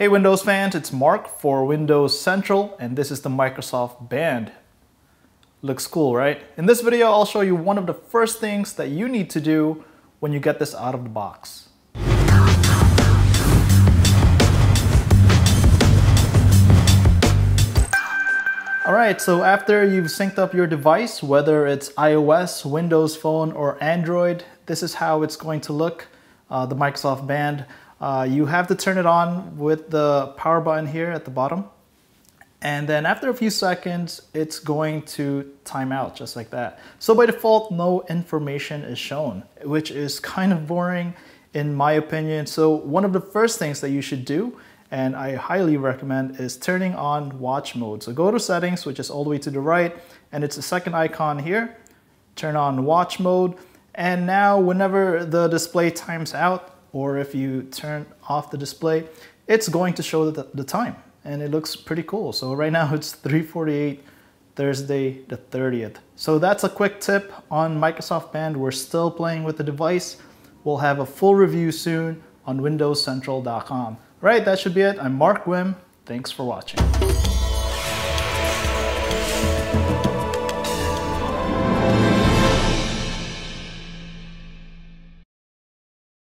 Hey Windows fans, it's Mark for Windows Central, and this is the Microsoft Band. Looks cool, right? In this video, I'll show you one of the first things that you need to do when you get this out of the box. Alright, so after you've synced up your device, whether it's iOS, Windows Phone, or Android, this is how it's going to look, the Microsoft Band. You have to turn it on with the power button here at the bottom. And then after a few seconds, it's going to time out just like that. So by default, no information is shown, which is kind of boring in my opinion. So one of the first things that you should do, and I highly recommend, is turning on watch mode. So go to settings, which is all the way to the right, and it's the second icon here. Turn on watch mode. And now whenever the display times out, or if you turn off the display, it's going to show the time, and it looks pretty cool. So right now it's 3:48, Thursday the 30th. So that's a quick tip on Microsoft Band. We're still playing with the device. We'll have a full review soon on windowscentral.com. Right, that should be it. I'm Mark Wim. Thanks for watching.